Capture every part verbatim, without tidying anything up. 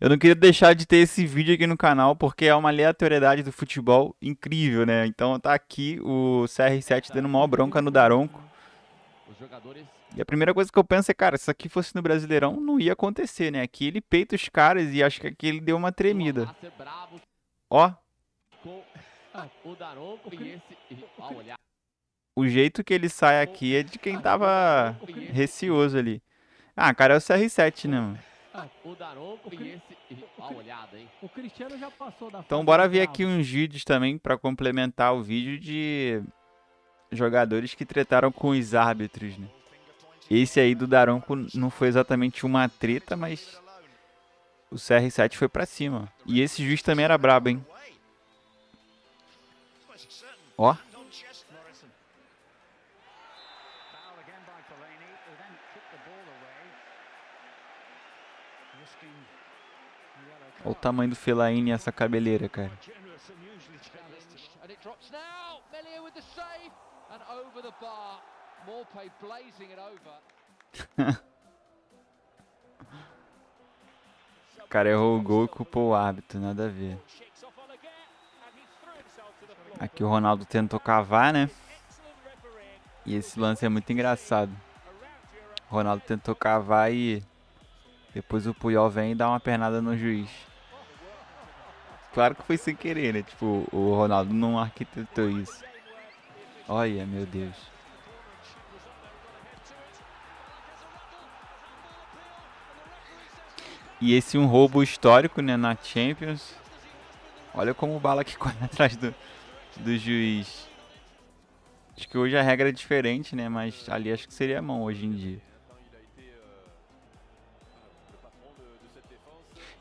Eu não queria deixar de ter esse vídeo aqui no canal, porque é uma aleatoriedade do futebol incrível, né? Então tá aqui o C R sete dando maior bronca no Daronco. E a primeira coisa que eu penso é, cara, se isso aqui fosse no Brasileirão, não ia acontecer, né? Aqui ele peita os caras e acho que aqui ele deu uma tremida. Ó. O jeito que ele sai aqui é de quem tava receoso ali. Ah, cara, é o C R sete, né, mano? O Daronco e esse... Ó, olhada, hein? O Cristiano já passou da... Então bora ver aqui uns vídeos também para complementar o vídeo de jogadores que tretaram com os árbitros, né? Esse aí do Daronco não foi exatamente uma treta, mas o C R sete foi para cima. E esse juiz também era brabo, hein? Ó. Olha o tamanho do Fellaini e essa cabeleira, cara. O cara errou o gol e culpou o árbitro, nada a ver. Aqui o Ronaldo tentou cavar, né? E esse lance é muito engraçado. O Ronaldo tentou cavar e... depois o Puyol vem e dá uma pernada no juiz. Claro que foi sem querer, né? Tipo, o Ronaldo não arquitetou isso. Olha, meu Deus. E esse um roubo histórico, né? Na Champions. Olha como o Ballack corre atrás do, do juiz. Acho que hoje a regra é diferente, né? Mas ali acho que seria a mão hoje em dia.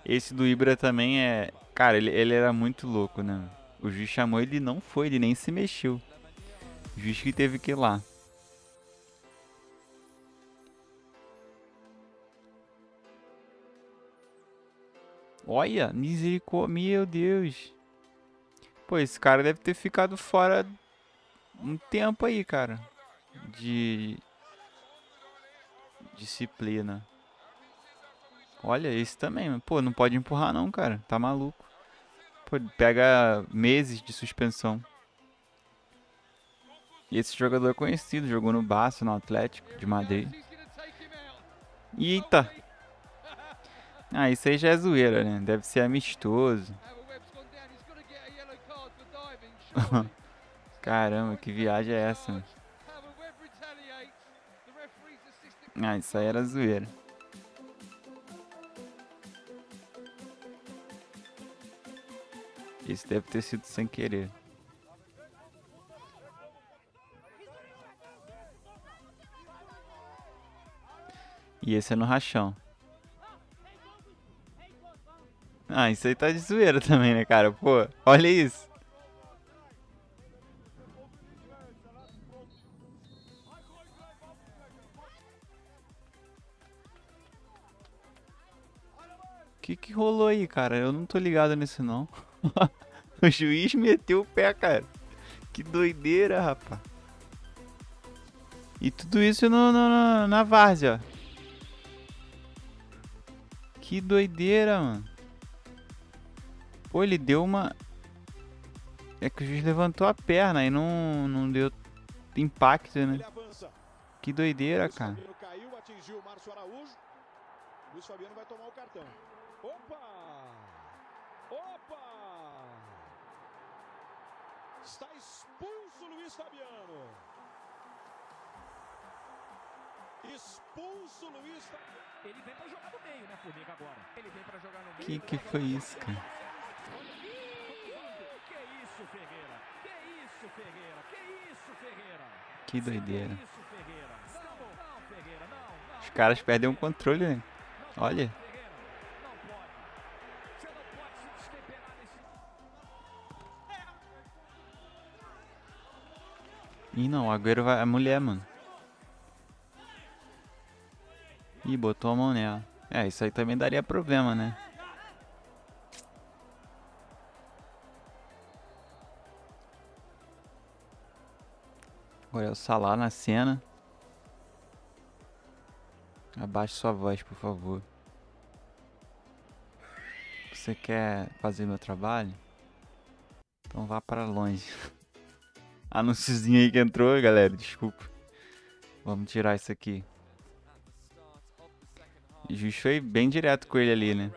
Esse do Ibra também é... Cara, ele, ele era muito louco, né? O juiz chamou, ele não foi, ele nem se mexeu. O juiz que teve que ir lá. Olha, misericórdia, meu Deus. Pô, esse cara deve ter ficado fora um tempo aí, cara. De... disciplina. Olha, esse também. Pô, não pode empurrar não, cara. Tá maluco. Pô, pega meses de suspensão. E esse jogador é conhecido. Jogou no Barça, no Atlético de Madrid. Eita! Ah, isso aí já é zoeira, né? Deve ser amistoso. Caramba, que viagem é essa, mano? Ah, isso aí era zoeira. Esse deve ter sido sem querer. E esse é no rachão. Ah, isso aí tá de zoeira também, né, cara? Pô, olha isso. O que que rolou aí, cara? Eu não tô ligado nisso, não. O juiz meteu o pé, cara. Que doideira, rapaz. E tudo isso no, no, no, na várzea. Que doideira, mano. Pô, ele deu uma... É que o juiz levantou a perna e não, não deu impacto, né? Que doideira, cara. Luiz Fabiano vai tomar o cartão. Opa! Opa! Está expulso o Luiz Fabiano. Expulso o Luiz Fabiano. Ele vem para jogar no meio, né, Formiga, agora. Ele vem para jogar no meio. Que que foi isso, cara? Que isso, Ferreira? Que isso, Ferreira? Que isso, Ferreira? Que doideira. Que isso, Ferreira? Não, não, Ferreira, não, não. Os caras perdem o controle, né? Olha. Ih, não, o Agüero vai... a mulher, mano. Ih, botou a mão nela. É, isso aí também daria problema, né? Agora é o Salah na cena. Abaixe sua voz, por favor. Você quer fazer meu trabalho? Então vá para longe. Anúnciozinho aí que entrou, galera. Desculpa. Vamos tirar isso aqui. O juiz foi bem direto com ele ali, né?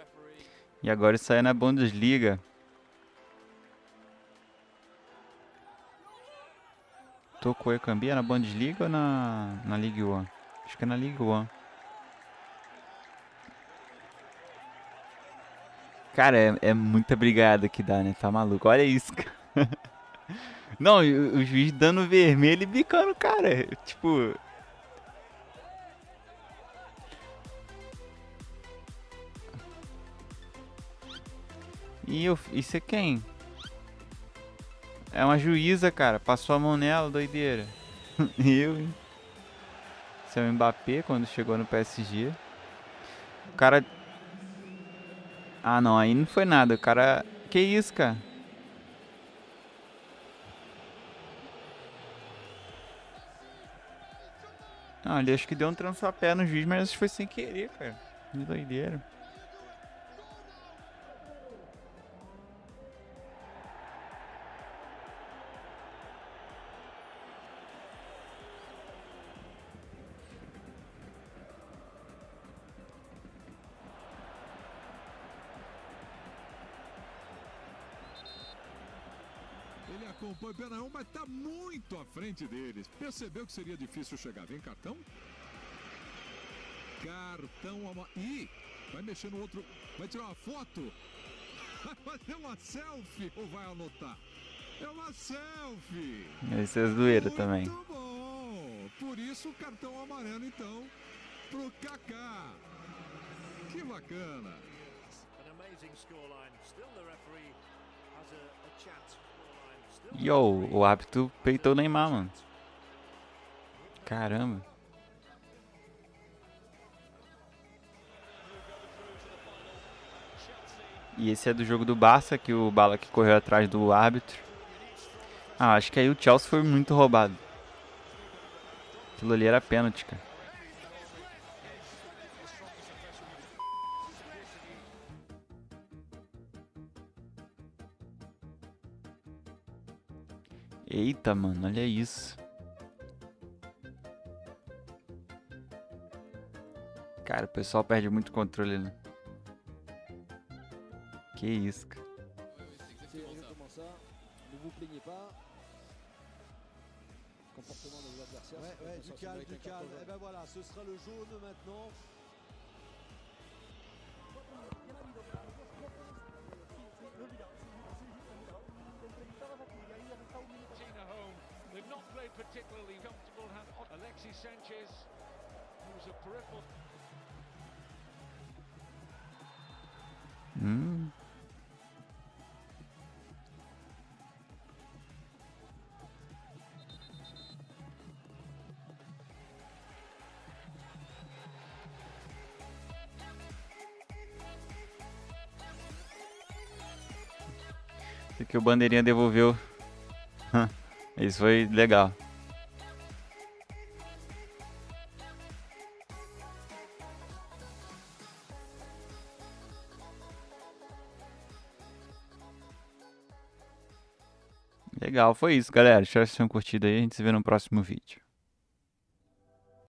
E agora isso aí é na Bundesliga. Tocou o Ekambi na Bundesliga ou na, na Ligue One? Acho que é na Ligue One. Cara, é, é muita brigada que dá, né? Tá maluco? Olha isso, cara. Não, o, o juiz dando vermelho e bicando o cara. Tipo... E eu, isso é quem? É uma juíza, cara. Passou a mão nela, doideira. Eu, hein? Esse é o Mbappé quando chegou no P S G. O cara... Ah, não. Aí não foi nada. O cara... Que isso, cara? Não, ele acho que deu um trançapé no juiz, mas foi sem querer, cara. Que doideira. Acompanha o Penarão, mas tá muito à frente deles. Percebeu que seria difícil chegar. Vem cartão. Cartão. Ama... Ih, vai mexer no outro. Vai tirar uma foto. Vai fazer uma selfie ou vai anotar? É uma selfie. Esse é zoeira também. Muito bom. Por isso o cartão amarelo, então, pro Kaká. Que bacana. An amazing scoreline. Still the referee has a, a chance. Yo, o árbitro peitou o Neymar, mano. Caramba. E esse é do jogo do Barça, que o Ballack correu atrás do árbitro. Ah, acho que aí o Chelsea foi muito roubado. Aquilo ali era pênalti, cara. Eita, mano, olha isso. Cara, o pessoal perde muito controle, né? Que isso, cara. Hum. Esse aqui o bandeirinha devolveu. Isso foi legal. Legal, foi isso, galera. Deixa eu deixar um curtido aí. A gente se vê no próximo vídeo.